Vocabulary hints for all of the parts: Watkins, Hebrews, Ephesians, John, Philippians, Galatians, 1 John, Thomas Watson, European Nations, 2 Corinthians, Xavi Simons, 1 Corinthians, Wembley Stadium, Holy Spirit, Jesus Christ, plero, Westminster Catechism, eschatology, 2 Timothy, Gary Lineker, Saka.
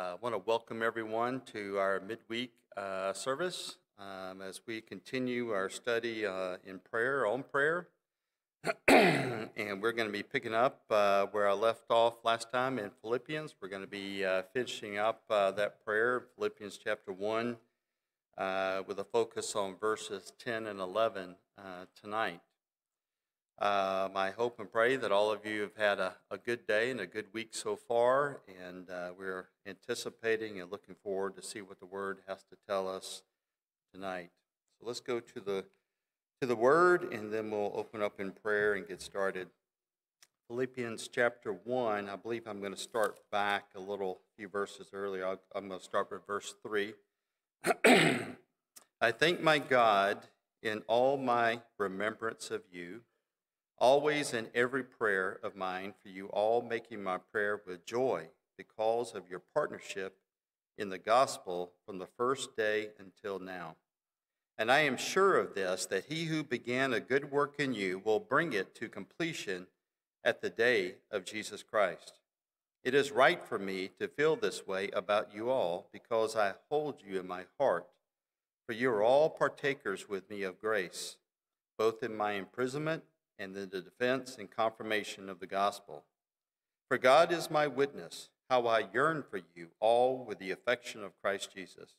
I want to welcome everyone to our midweek service as we continue our study in prayer, on prayer. And we're going to be picking up where I left off last time in Philippians. We're going to be finishing up that prayer, Philippians chapter 1, with a focus on verses 10 and 11 tonight. I hope and pray that all of you have had a good day and a good week so far, and we're anticipating and looking forward to see what the Word has to tell us tonight. So let's go to the Word, and then we'll open up in prayer and get started. Philippians chapter 1, I believe I'm going to start back a few verses earlier. I'm going to start with verse 3. I thank my God in all my remembrance of you, always in every prayer of mine for you all, making my prayer with joy because of your partnership in the gospel from the first day until now. And I am sure of this, that he who began a good work in you will bring it to completion at the day of Jesus Christ. It is right for me to feel this way about you all because I hold you in my heart, for you are all partakers with me of grace, both in my imprisonment and in the defense and confirmation of the gospel. For God is my witness, how I yearn for you all with the affection of Christ Jesus.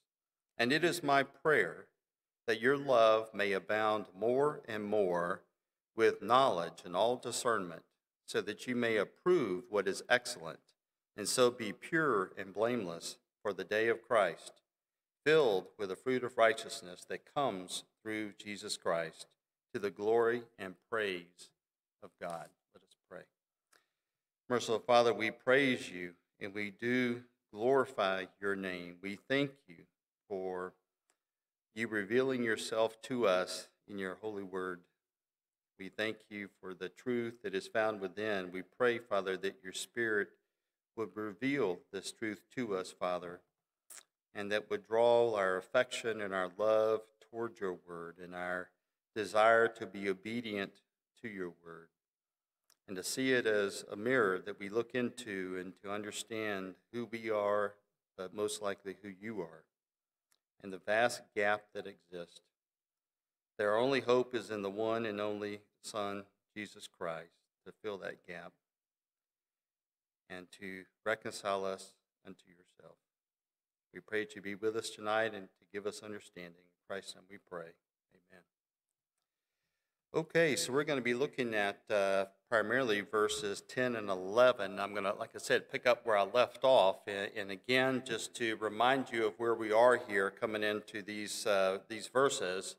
And it is my prayer that your love may abound more and more with knowledge and all discernment, so that you may approve what is excellent, and so be pure and blameless for the day of Christ, filled with the fruit of righteousness that comes through Jesus Christ, to the glory and praise of God. Let us pray. Merciful Father, we praise you and we do glorify your name. We thank you for you revealing yourself to us in your holy word. We thank you for the truth that is found within. We pray, Father, that your Spirit would reveal this truth to us, Father, and that would draw our affection and our love toward your word and our desire to be obedient to your word, and to see it as a mirror that we look into and to understand who we are, but most likely who you are, and the vast gap that exists. Their only hope is in the one and only Son, Jesus Christ, to fill that gap and to reconcile us unto yourself. We pray that you be with us tonight and to give us understanding. In Christ's name we pray. Okay, so we're going to be looking at primarily verses 10 and 11. I'm going to, like I said, pick up where I left off. And again, just to remind you of where we are here coming into these verses.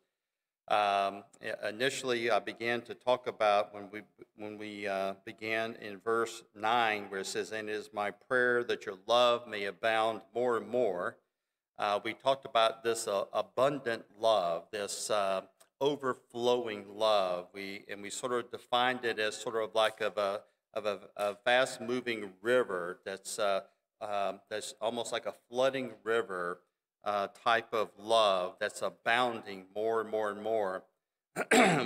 Initially, I began to talk about when we began in verse 9, where it says, "And it is my prayer that your love may abound more and more." We talked about this abundant love, this overflowing love. We sort of defined it as sort of like a fast moving river that's almost like a flooding river type of love that's abounding more and more and more.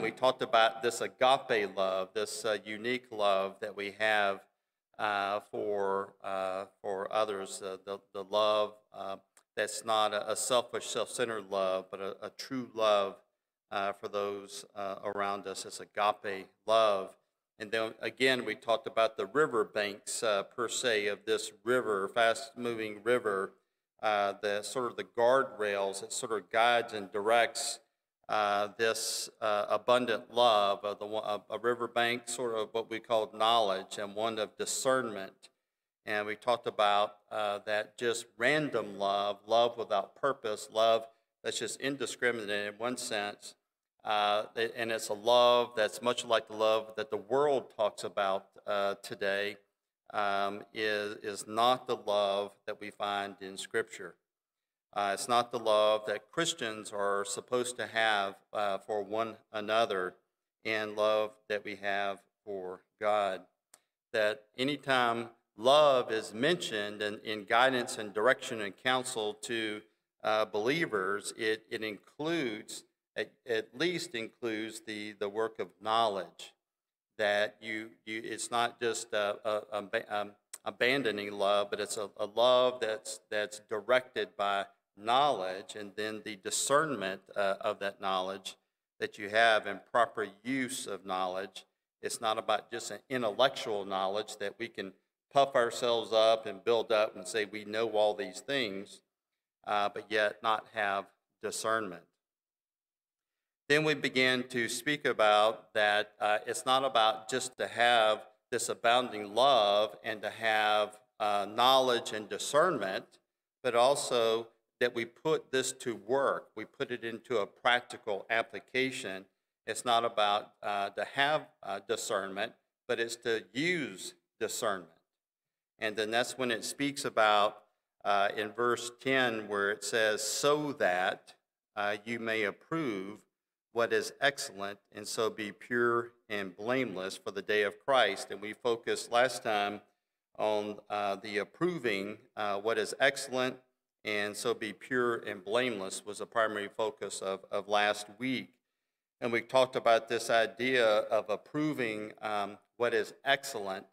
We talked about this agape love, this unique love that we have for others, the love that's not a selfish, self-centered love, but a true love for those around us. It's agape love. And then again, we talked about the riverbanks per se of this river, fast-moving river, the sort of the guardrails that sort of guides and directs this abundant love of a riverbank, sort of what we call knowledge, and one of discernment. And we talked about that just random love, love without purpose, love that's just indiscriminate in one sense. And it's a love that's much like the love that the world talks about today, is not the love that we find in Scripture. It's not the love that Christians are supposed to have for one another, and love that we have for God. That anytime love is mentioned in guidance and direction and counsel to believers, it includes, at least includes the work of knowledge, that it's not just abandoning love, but it's a love that's directed by knowledge, and then the discernment of that knowledge that you have and proper use of knowledge. It's not about just an intellectual knowledge that we can puff ourselves up and build up and say we know all these things, but yet not have discernment. Then we began to speak about that it's not about just to have this abounding love and to have knowledge and discernment, but also that we put this to work. We put it into a practical application. It's not about to have discernment, but it's to use discernment. And then that's when it speaks about in verse 10 where it says, so that you may approve what is excellent, and so be pure and blameless for the day of Christ. And we focused last time on the approving what is excellent, and so be pure and blameless was the primary focus of last week. And we talked about this idea of approving what is excellent.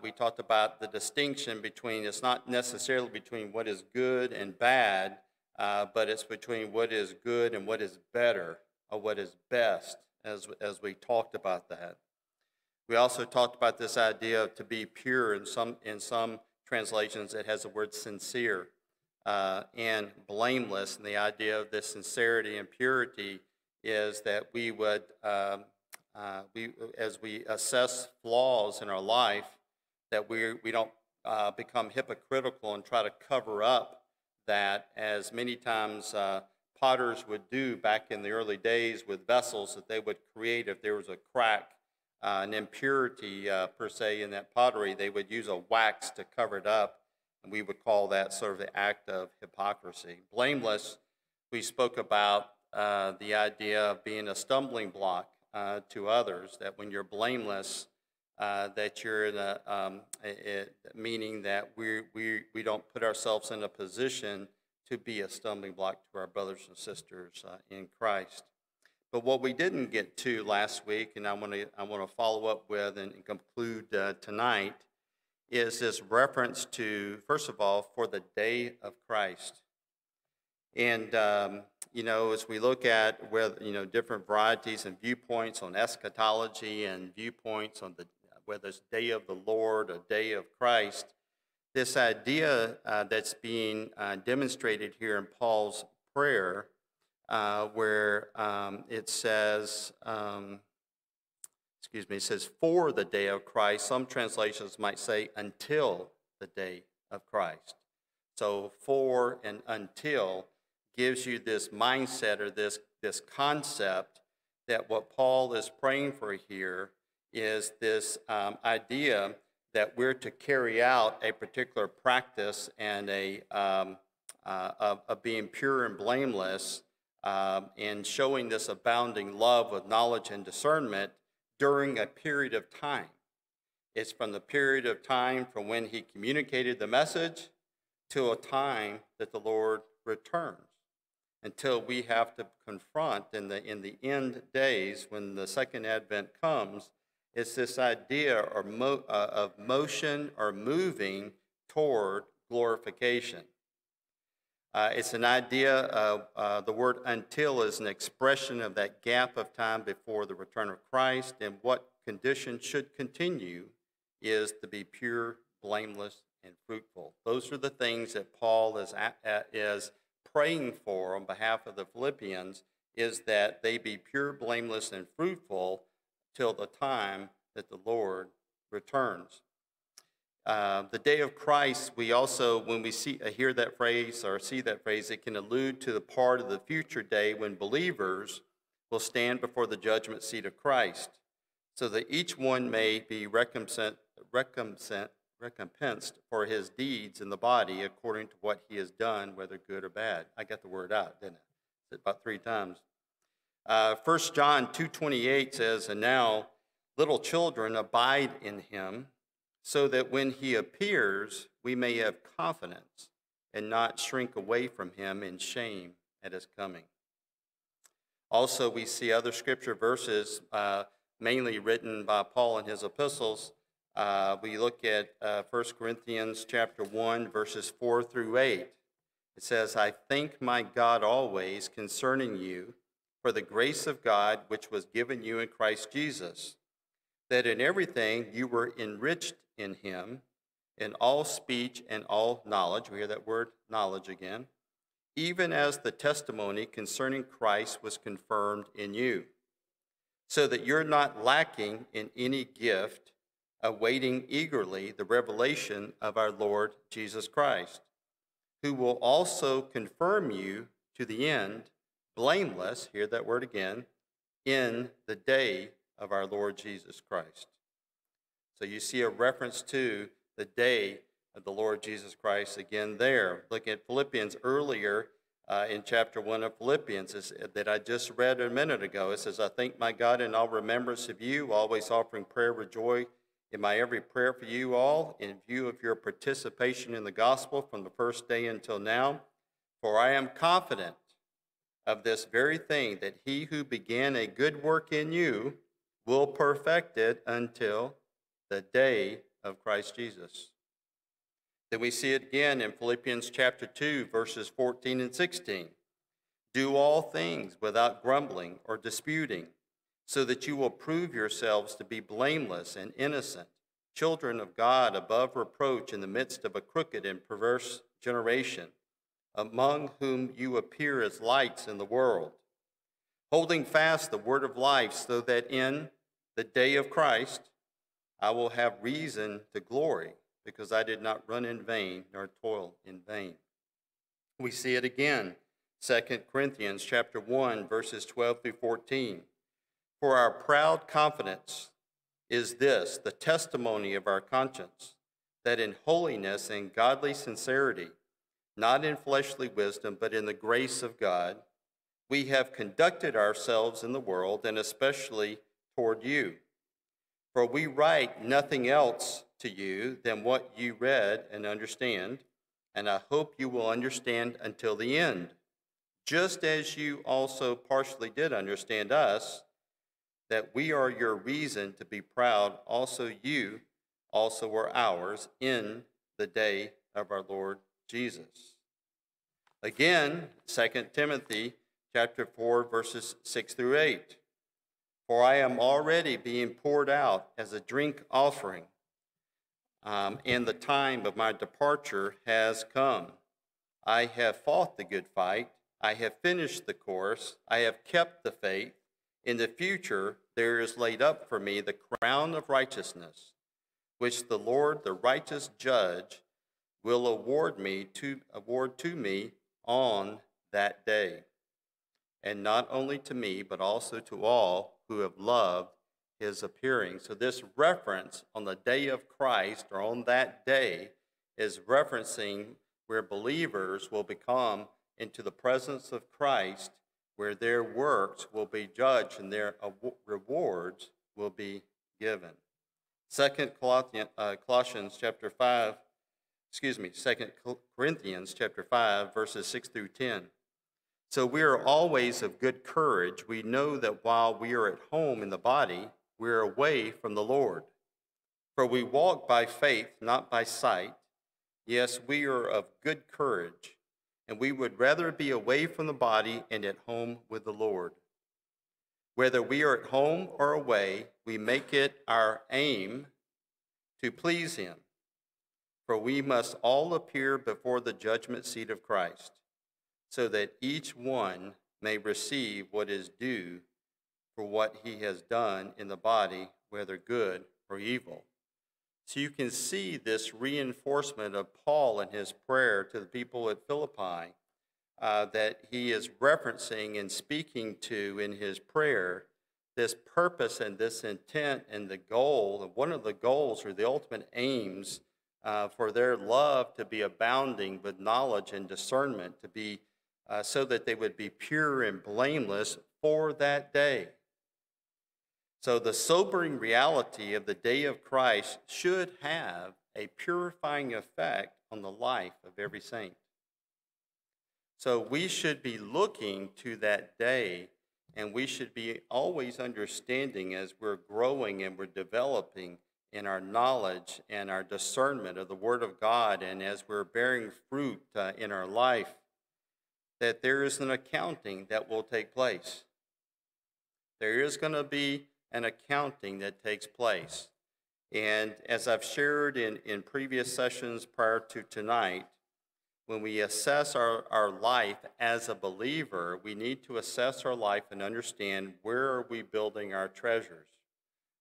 We talked about the distinction between, it's not necessarily between what is good and bad, but it's between what is good and what is better, or what is best, as we talked about that. We also talked about this idea of to be pure. In some translations, it has the word sincere. And blameless, and the idea of this sincerity and purity is that we would, as we assess flaws in our life, that we don't become hypocritical and try to cover up that, as many times potters would do back in the early days with vessels that they would create if there was a crack, an impurity per se in that pottery. They would use a wax to cover it up. And we would call that sort of the act of hypocrisy. Blameless, we spoke about the idea of being a stumbling block to others, that when you're blameless, that you're in a, meaning that we don't put ourselves in a position to be a stumbling block to our brothers and sisters in Christ. But what we didn't get to last week, and I want to follow up with and conclude tonight, is this reference to, first of all, for the day of Christ. And, you know, as we look at where, you know, different varieties and viewpoints on eschatology and viewpoints on the, whether it's day of the Lord or day of Christ, this idea that's being demonstrated here in Paul's prayer, where it says, it says, for the day of Christ. Some translations might say until the day of Christ. So for and until gives you this mindset or this concept that what Paul is praying for here is this idea that we're to carry out a particular practice and a of being pure and blameless and showing this abounding love with knowledge and discernment during a period of time. It's from the period of time from when he communicated the message to a time that the Lord returns, until we have to confront in the end days when the second advent comes. It's this idea or of motion or moving toward glorification. It's an idea of the word until is an expression of that gap of time before the return of Christ, and what condition should continue is to be pure, blameless, and fruitful. Those are the things that Paul is praying for on behalf of the Philippians, is that they be pure, blameless, and fruitful till the time that the Lord returns. The day of Christ, we also, when we hear that phrase or see that phrase, it can allude to the part of the future day when believers will stand before the judgment seat of Christ, so that each one may be recompensed for his deeds in the body according to what he has done, whether good or bad. I got the word out, didn't I? About 3 times. 1 John 2:28 says, and now little children, abide in him, so that when he appears, we may have confidence and not shrink away from him in shame at his coming. Also, we see other scripture verses, mainly written by Paul in his epistles, We look at 1 Corinthians chapter 1, verses 4 through 8. It says, I thank my God always concerning you for the grace of God which was given you in Christ Jesus, that in everything you were enriched in him, in all speech and all knowledge. We hear that word knowledge again. Even as the testimony concerning Christ was confirmed in you, so that you're not lacking in any gift, awaiting eagerly the revelation of our Lord Jesus Christ, who will also confirm you to the end, blameless, hear that word again, in the day of our Lord Jesus Christ. So you see a reference to the day of the Lord Jesus Christ again there. Look at Philippians earlier in chapter 1 of Philippians that I just read a minute ago. It says, I thank my God in all remembrance of you, always offering prayer with joy in my every prayer for you all, in view of your participation in the gospel from the first day until now. For I am confident of this very thing, that he who began a good work in you will perfect it until the day of Christ Jesus. Then we see it again in Philippians chapter 2, verses 14 and 16. Do all things without grumbling or disputing, so that you will prove yourselves to be blameless and innocent, children of God above reproach in the midst of a crooked and perverse generation, among whom you appear as lights in the world, holding fast the word of life, so that in the day of Christ I will have reason to glory, because I did not run in vain nor toil in vain. We see it again, 2 Corinthians chapter 1, verses 12 through 14. For our proud confidence is this, the testimony of our conscience, that in holiness and godly sincerity, not in fleshly wisdom, but in the grace of God, we have conducted ourselves in the world, and especially toward you. For we write nothing else to you than what you read and understand, and I hope you will understand until the end, just as you also partially did understand us, that we are your reason to be proud, also you also were ours in the day of our Lord Jesus. Again, 2 Timothy chapter 4, verses 6 through 8. For I am already being poured out as a drink offering, and the time of my departure has come. I have fought the good fight. I have finished the course. I have kept the faith. In the future, there is laid up for me the crown of righteousness, which the Lord, the righteous judge, will award to me on that day. And not only to me, but also to all who have loved his appearing. So this reference on the day of Christ, or on that day, is referencing where believers will become into the presence of Christ, where their works will be judged and their rewards will be given. 2 Corinthians chapter 5, verses 6 through 10. So we are always of good courage. We know that while we are at home in the body, we are away from the Lord. For we walk by faith, not by sight. Yes, we are of good courage, and we would rather be away from the body and at home with the Lord. Whether we are at home or away, we make it our aim to please him. For we must all appear before the judgment seat of Christ, so that each one may receive what is due for what he has done in the body, whether good or evil. So you can see this reinforcement of Paul in his prayer to the people at Philippi, that he is referencing and speaking to in his prayer, this purpose and this intent and the goal, one of the goals or the ultimate aims for their love to be abounding with knowledge and discernment, to be so that they would be pure and blameless for that day. So the sobering reality of the day of Christ should have a purifying effect on the life of every saint. So we should be looking to that day, and we should be always understanding as we're growing and we're developing in our knowledge and our discernment of the Word of God, and as we're bearing fruit in our life, that there is an accounting that will take place. There is going to be an accounting that takes place. And as I've shared in previous sessions prior to tonight, when we assess our life as a believer, we need to assess our life and understand, where are we building our treasures?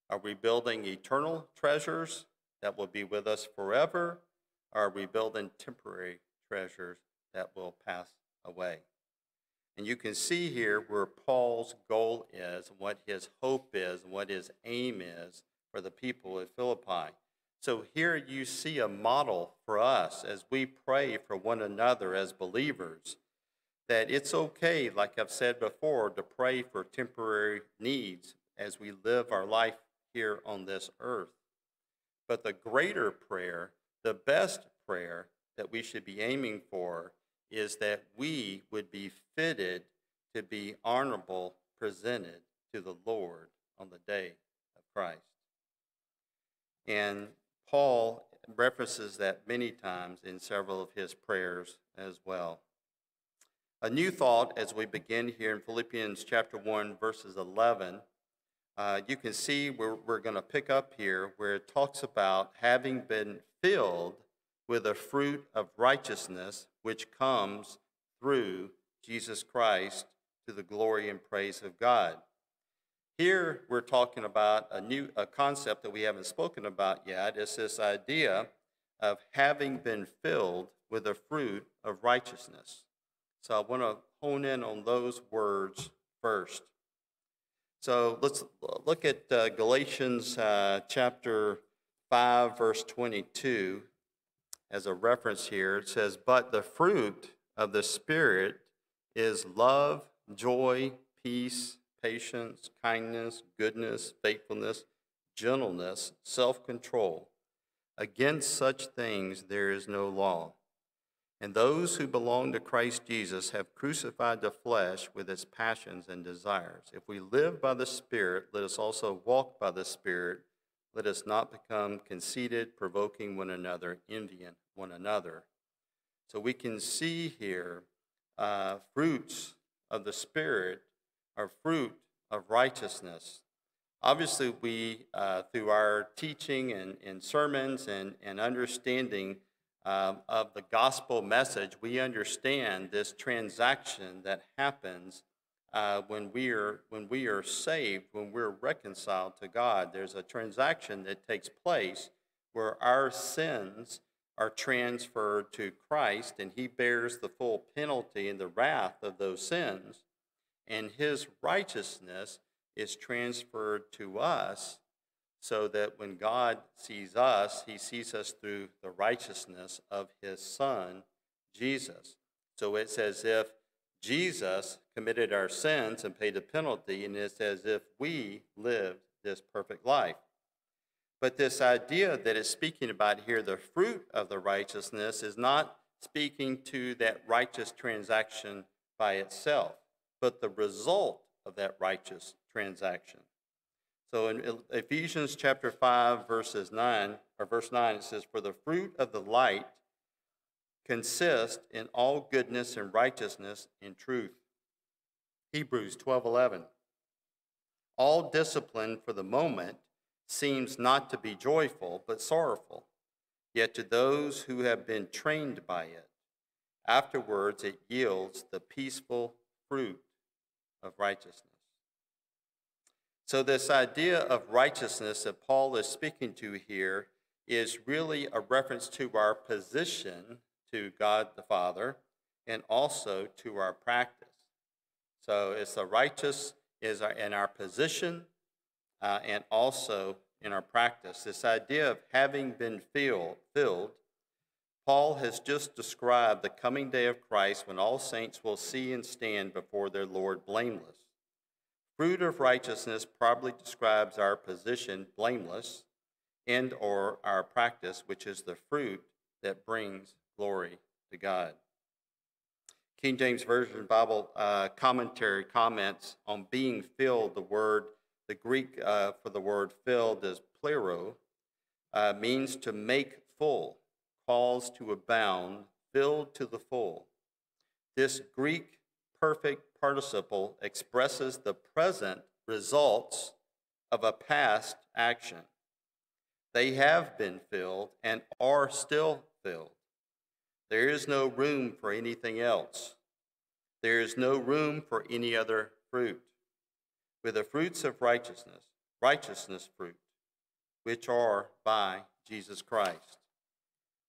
Are we building eternal treasures that will be with us forever? Or are we building temporary treasures that will pass away? And you can see here where Paul's goal is, what his hope is, what his aim is for the people at Philippi. So here you see a model for us as we pray for one another as believers, that it's okay, like I've said before, to pray for temporary needs as we live our life here on this earth. But the greater prayer, the best prayer that we should be aiming for, is that we would be fitted to be honorable, presented to the Lord on the day of Christ. And Paul references that many times in several of his prayers as well. A new thought as we begin here in Philippians chapter 1, verses 11. You can see where we're going to pick up here where it talks about having been filled with the fruit of righteousness, which comes through Jesus Christ to the glory and praise of God. Here we're talking about a concept that we haven't spoken about yet. It's this idea of having been filled with the fruit of righteousness. So I want to hone in on those words first. So let's look at Galatians chapter 5, verse 22 as a reference here. It says, "But the fruit of the Spirit is love, joy, peace, patience, kindness, goodness, faithfulness, gentleness, self-control. Against such things there is no law. And those who belong to Christ Jesus have crucified the flesh with its passions and desires. If we live by the Spirit, let us also walk by the Spirit. Let us not become conceited, provoking one another, envying one another." So we can see here fruits of the Spirit are fruit of righteousness. Obviously, we, through our teaching and sermons and understanding of the gospel message, we understand this transaction that happens when we are saved, when we're reconciled to God. There's a transaction that takes place where our sins are transferred to Christ, and he bears the full penalty and the wrath of those sins. And his righteousness is transferred to us, so that when God sees us, he sees us through the righteousness of his Son, Jesus. So it's as if Jesus committed our sins and paid the penalty, and it's as if we lived this perfect life. But this idea that it's speaking about here, the fruit of the righteousness, is not speaking to that righteous transaction by itself, but the result of that righteous transaction. So in Ephesians chapter 5, verse 9, it says, "For the fruit of the light consists in all goodness and righteousness and truth." Hebrews 12:11, "All discipline for the moment seems not to be joyful, but sorrowful, yet to those who have been trained by it, afterwards it yields the peaceful fruit of righteousness." So this idea of righteousness that Paul is speaking to here is really a reference to our position to God the Father and also to our practice. So it's the righteous is in our position and also in our practice. This idea of having been filled, Paul has just described the coming day of Christ when all saints will see and stand before their Lord blameless. Fruit of righteousness probably describes our position, blameless, and or our practice, which is the fruit that brings glory to God. King James Version Bible commentary comments on being filled. The Greek for the word filled is plero, means to make full, calls to abound, filled to the full. This Greek perfect participle expresses the present results of a past action. They have been filled and are still filled. There is no room for anything else. There is no room for any other fruit. With the fruits of righteousness, fruit, which are by Jesus Christ.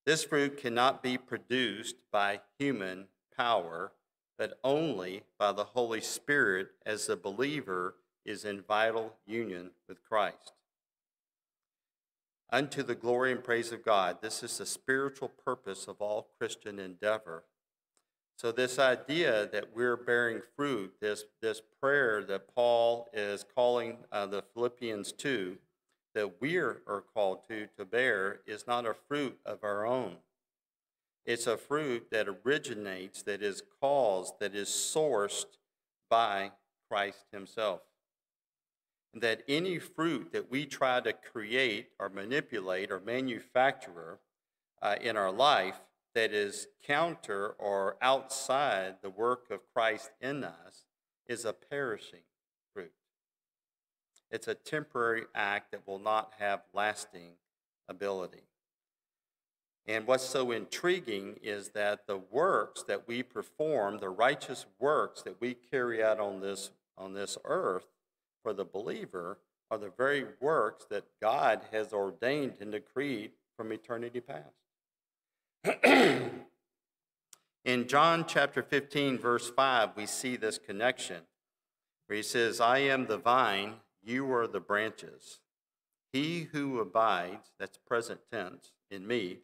This fruit cannot be produced by human power, but only by the Holy Spirit as the believer is in vital union with Christ. Unto the glory and praise of God, this is the spiritual purpose of all Christian endeavor. So this idea that we're bearing fruit, this prayer that Paul is calling the Philippians to, that we are called to bear, is not a fruit of our own. It's a fruit that originates, that is caused, that is sourced by Christ himself. And that any fruit that we try to create or manipulate or manufacture in our life that is counter or outside the work of Christ in us is a perishing fruit. It's a temporary act that will not have lasting ability. And what's so intriguing is that the works that we perform, the righteous works that we carry out on this earth for the believer, are the very works that God has ordained and decreed from eternity past. In John chapter 15, verse 5, we see this connection where he says, I am the vine, you are the branches. He who abides, that's present tense, in me,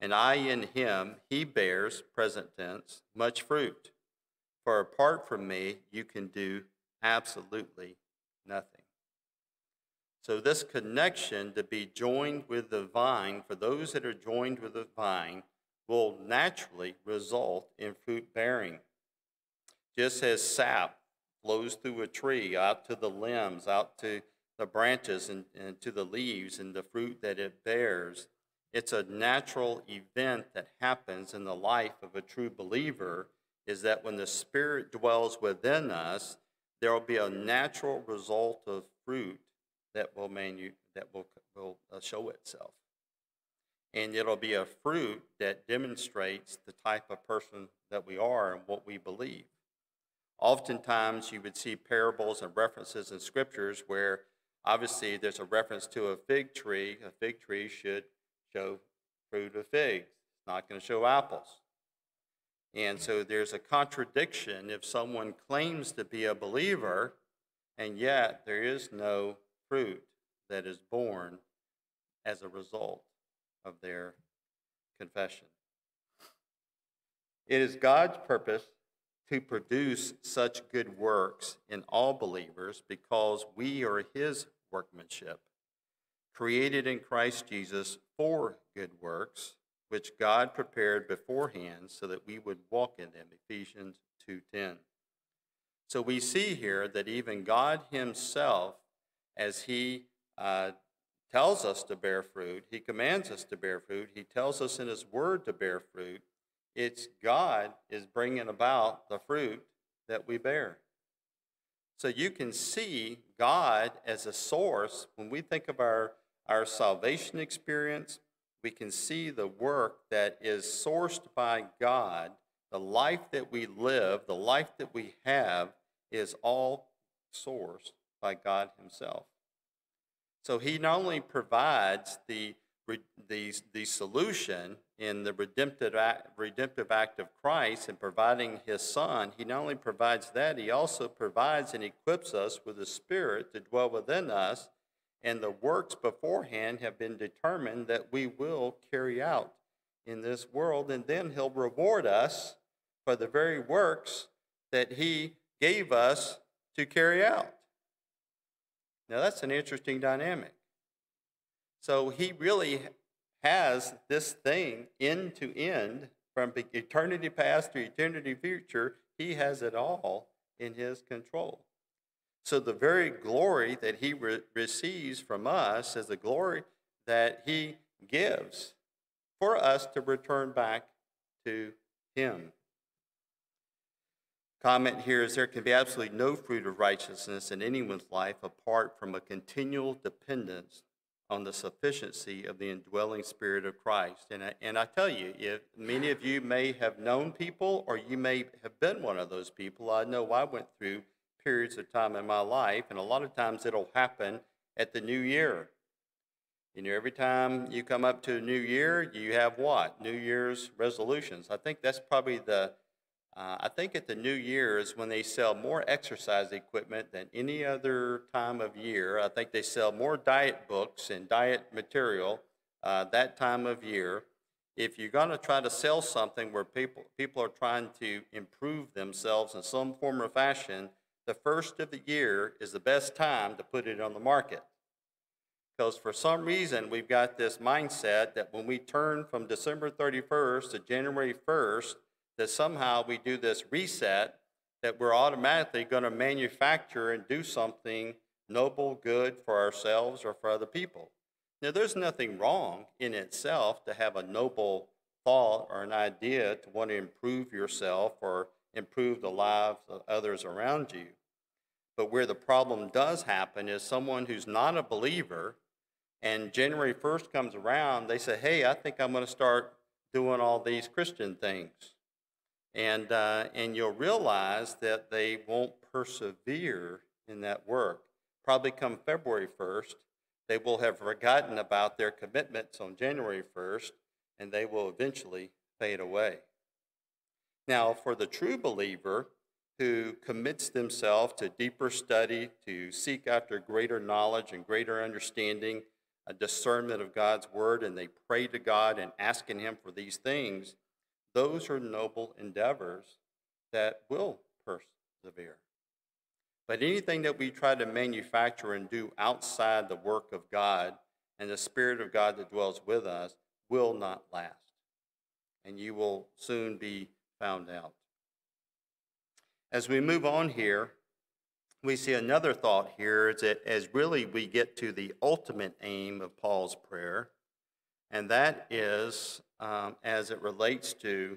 and I in him, he bears, present tense, much fruit. For apart from me, you can do absolutely nothing. So this connection to be joined with the vine, for those that are joined with the vine, will naturally result in fruit bearing. Just as sap flows through a tree, out to the limbs, out to the branches, and to the leaves, and the fruit that it bears, it's a natural event that happens in the life of a true believer, is that when the Spirit dwells within us, there will be a natural result of fruit that will show itself. And it'll be a fruit that demonstrates the type of person that we are and what we believe. Oftentimes you would see parables and references in scriptures where obviously there's a reference to a fig tree. A fig tree should show fruit of figs. It's not going to show apples. And so there's a contradiction if someone claims to be a believer, and yet there is no fruit that is born as a result of their confession. It is God's purpose to produce such good works in all believers because we are his workmanship, created in Christ Jesus for good works, which God prepared beforehand so that we would walk in them, Ephesians 2:10. So we see here that even God himself, as he tells us to bear fruit, he commands us to bear fruit, he tells us in his word to bear fruit, it's God is bringing about the fruit that we bear. So you can see God as a source. When we think of our salvation experience, we can see the work that is sourced by God. The life that we live, the life that we have, is all sourced by God himself. So he not only provides the solution in the redemptive act of Christ in providing his Son, he not only provides that, he also provides and equips us with the Spirit to dwell within us, and the works beforehand have been determined that we will carry out in this world, and then he'll reward us for the very works that he gave us to carry out. Now that's an interesting dynamic. So he really has this thing end to end, from eternity past to eternity future. He has it all in his control. So the very glory that he receives from us is the glory that he gives for us to return back to him. Comment here is there can be absolutely no fruit of righteousness in anyone's life apart from a continual dependence on the sufficiency of the indwelling Spirit of Christ. And I tell you, if many of you may have known people or you may have been one of those people, I know I went through periods of time in my life, and a lot of times it'll happen at the new year. You know, every time you come up to a new year, you have what? New Year's resolutions. I think that's probably the, I think at the new year is when they sell more exercise equipment than any other time of year. I think they sell more diet books and diet material that time of year. If you're going to try to sell something where people are trying to improve themselves in some form or fashion, the first of the year is the best time to put it on the market. Because for some reason, we've got this mindset that when we turn from December 31st to January 1st, that somehow we do this reset, that we're automatically going to manufacture and do something noble, good for ourselves or for other people. Now, there's nothing wrong in itself to have a noble thought or an idea to want to improve yourself or improve the lives of others around you. But where the problem does happen is someone who's not a believer, and January 1st comes around, they say, hey, I think I'm going to start doing all these Christian things. And you'll realize that they won't persevere in that work. Probably come February 1st, they will have forgotten about their commitments on January 1st, and they will eventually fade away. Now, for the true believer who commits themselves to deeper study, to seek after greater knowledge and greater understanding, a discernment of God's word, and they pray to God and asking him for these things, those are noble endeavors that will persevere. But anything that we try to manufacture and do outside the work of God and the Spirit of God that dwells with us will not last. And you will soon be found out. As we move on here, we see another thought here is that as really we get to the ultimate aim of Paul's prayer, and that is as it relates to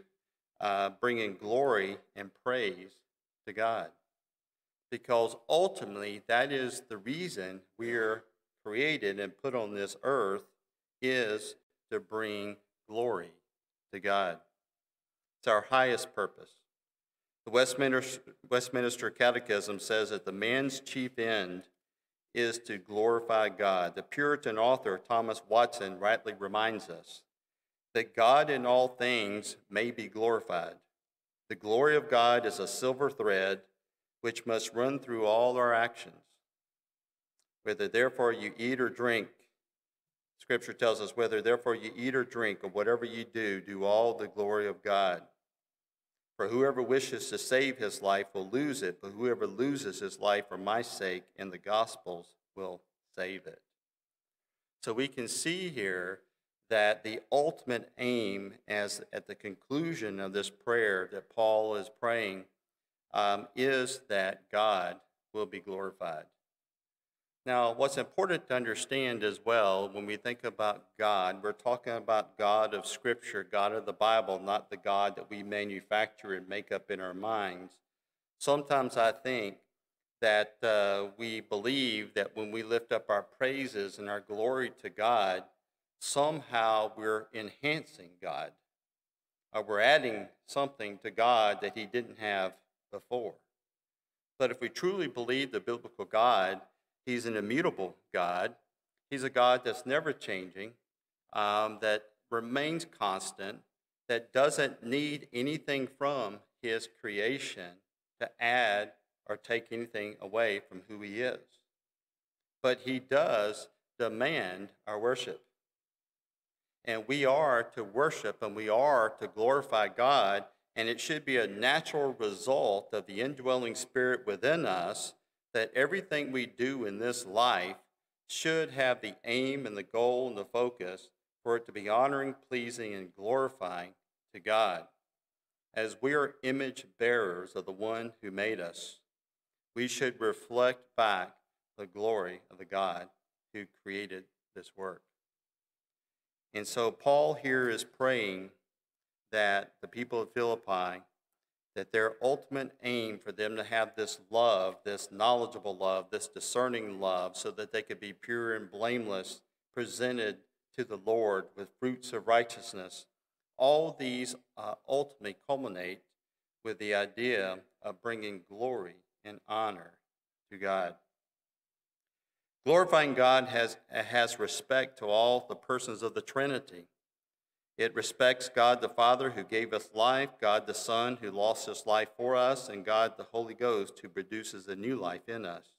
bringing glory and praise to God. Because ultimately, that is the reason we are created and put on this earth, is to bring glory to God. It's our highest purpose. The Westminster Catechism says that the man's chief end is to glorify God. The Puritan author, Thomas Watson, rightly reminds us that God in all things may be glorified. The glory of God is a silver thread which must run through all our actions. Whether therefore you eat or drink, Scripture tells us, whether therefore you eat or drink or whatever you do, do all the glory of God. For whoever wishes to save his life will lose it, but whoever loses his life for my sake and the gospel's will save it. So we can see here that the ultimate aim, as at the conclusion of this prayer that Paul is praying, is that God will be glorified. Now, what's important to understand as well, when we think about God, we're talking about God of Scripture, God of the Bible, not the God that we manufacture and make up in our minds. Sometimes I think that we believe that when we lift up our praises and our glory to God, somehow we're enhancing God, or we're adding something to God that he didn't have before. But if we truly believe the biblical God, he's an immutable God. He's a God that's never changing, that remains constant, that doesn't need anything from his creation to add or take anything away from who he is. But he does demand our worship. And we are to worship and we are to glorify God, and it should be a natural result of the indwelling Spirit within us that everything we do in this life should have the aim and the goal and the focus for it to be honoring, pleasing, and glorifying to God. As we are image bearers of the one who made us, we should reflect back the glory of the God who created this work. And so Paul here is praying that the people of Philippi, that their ultimate aim for them to have this love, this knowledgeable love, this discerning love, so that they could be pure and blameless, presented to the Lord with fruits of righteousness. All these ultimately culminate with the idea of bringing glory and honor to God. Glorifying God has respect to all the persons of the Trinity. It respects God the Father, who gave us life, God the Son, who lost his life for us, and God the Holy Ghost, who produces a new life in us.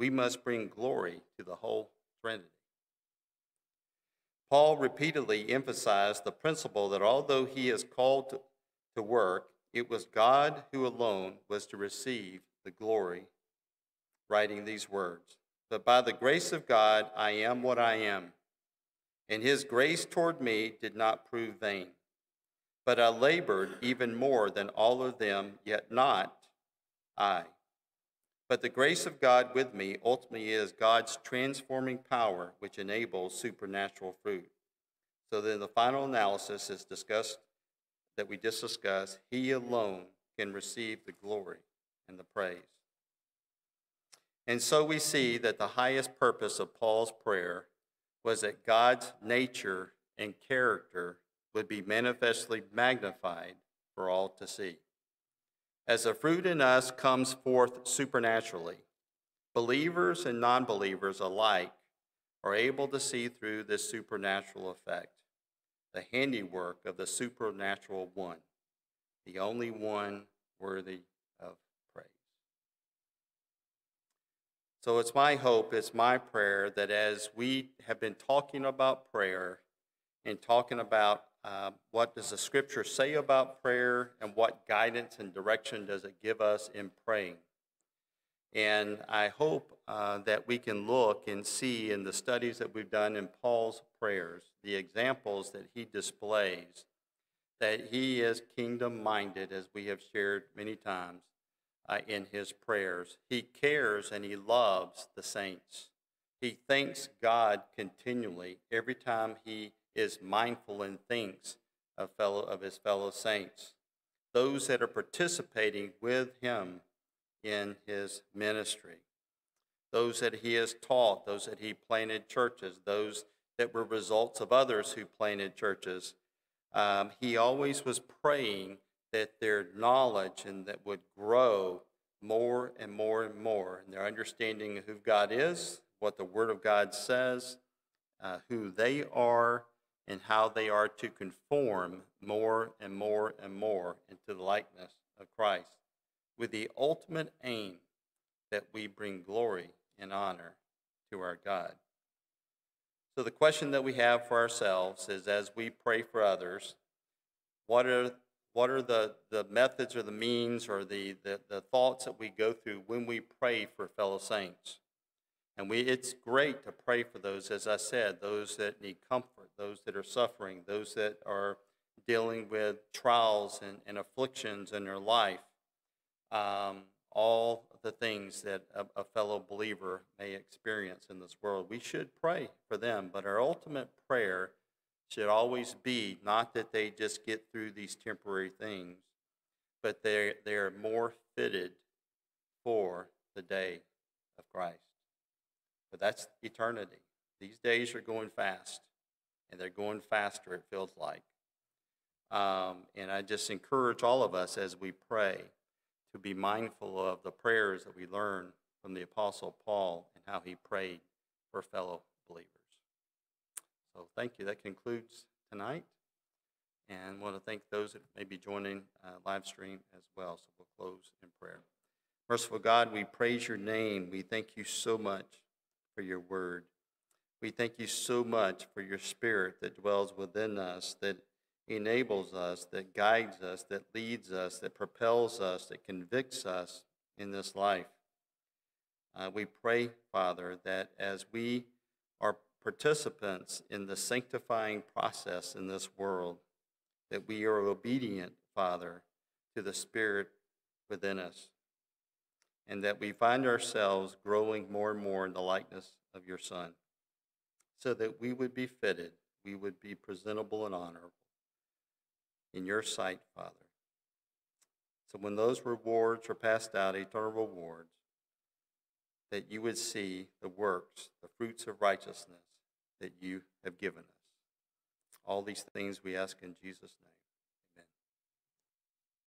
We must bring glory to the whole Trinity. Paul repeatedly emphasized the principle that although he is called to work, it was God who alone was to receive the glory, writing these words, "But by the grace of God, I am what I am, and his grace toward me did not prove vain. But I labored even more than all of them, yet not I. But the grace of God with me ultimately is God's transforming power, which enables supernatural fruit." So then the final analysis is discussed, that we just discussed. He alone can receive the glory and the praise. And so we see that the highest purpose of Paul's prayer was that God's nature and character would be manifestly magnified for all to see. As the fruit in us comes forth supernaturally, believers and non-believers alike are able to see through this supernatural effect, the handiwork of the supernatural one, the only one worthy of praise. So it's my hope, it's my prayer, that as we have been talking about prayer and talking about what does the scripture say about prayer and what guidance and direction does it give us in praying. And I hope that we can look and see in the studies that we've done in Paul's prayers, the examples that he displays, that he is kingdom-minded, as we have shared many times in his prayers. He cares and he loves the saints. He thanks God continually every time he is mindful and thinks of his fellow saints, those that are participating with him in his ministry, those that he has taught, those that he planted churches, those that were results of others who planted churches. He always was praying that their knowledge and that would grow more and more and more, and their understanding of who God is, what the Word of God says, who they are, and how they are to conform more and more and more into the likeness of Christ, with the ultimate aim that we bring glory and honor to our God. So the question that we have for ourselves is, as we pray for others, what are the methods or the means or the thoughts that we go through when we pray for fellow saints? And it's great to pray for those, as I said, those that need comfort, those that are suffering, those that are dealing with trials and afflictions in their life, all the things that a fellow believer may experience in this world. We should pray for them, but our ultimate prayer should always be not that they just get through these temporary things, but they're more fitted for the day of Christ. But that's eternity. These days are going fast, and they're going faster, it feels like. And I just encourage all of us, as we pray, to be mindful of the prayers that we learn from the Apostle Paul and how he prayed for fellow believers. So thank you. That concludes tonight. And I want to thank those that may be joining live stream as well. So we'll close in prayer. Merciful God, we praise your name. We thank you so much for your word. We thank you so much for your spirit that dwells within us, that enables us, that guides us, that leads us, that propels us, that convicts us in this life. We pray, Father, that as we are participants in the sanctifying process in this world, that we are obedient, Father, to the spirit within us, and that we find ourselves growing more and more in the likeness of your Son, so that we would be fitted we would be presentable and honorable in your sight, Father. So when those rewards are passed out, eternal rewards, that you would see the works, the fruits of righteousness that you have given us. All these things we ask in Jesus' name.